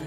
blood.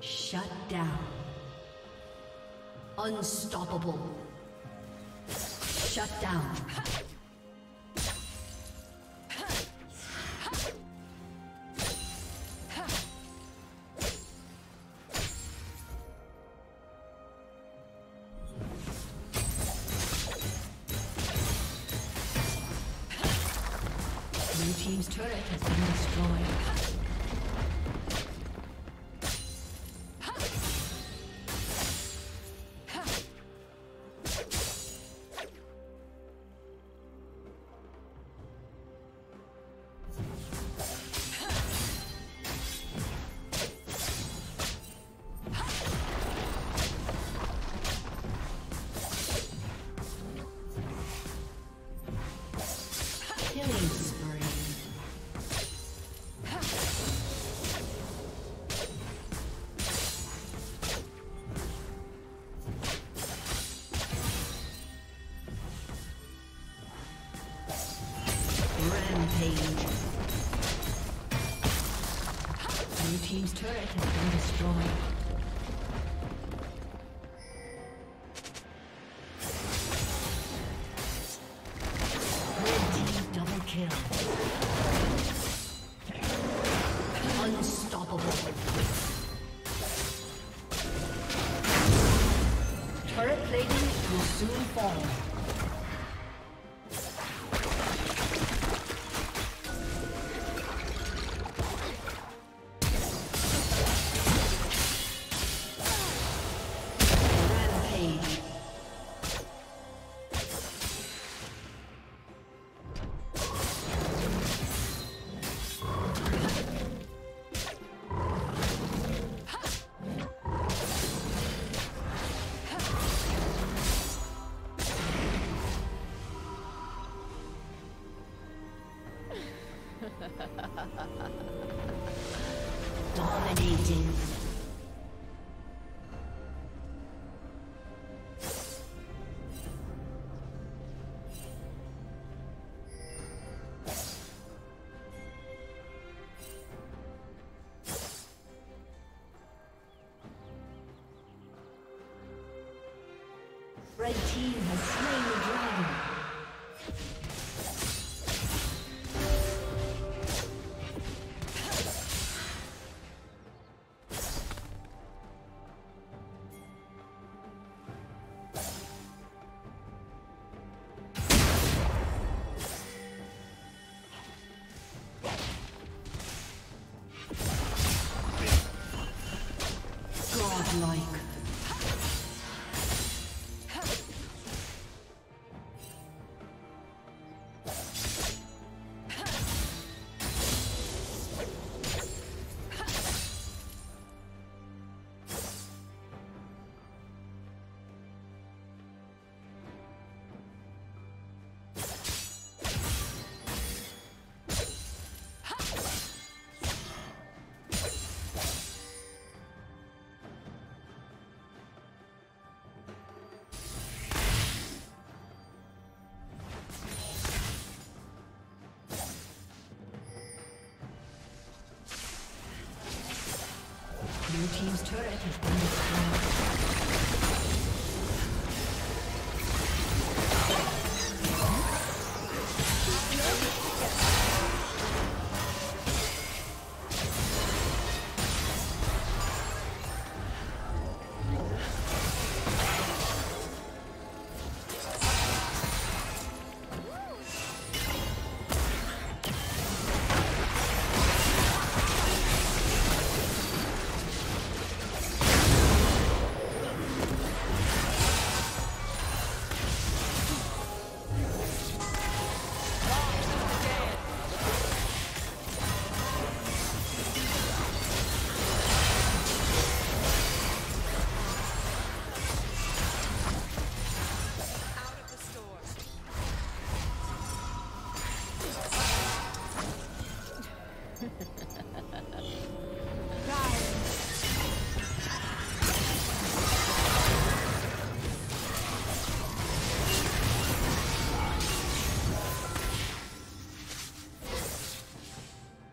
Shut down. Unstoppable. Shut down. Blue team's turret has been destroyed. Team's turret has been destroyed. Dominating. Red team has slain the dragon. Your team's turret has been destroyed. Your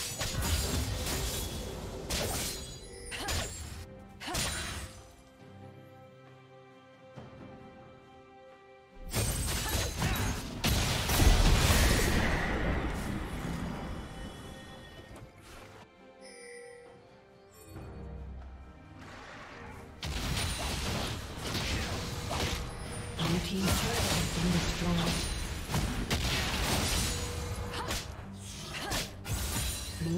team's turret has been destroyed.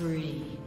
spree.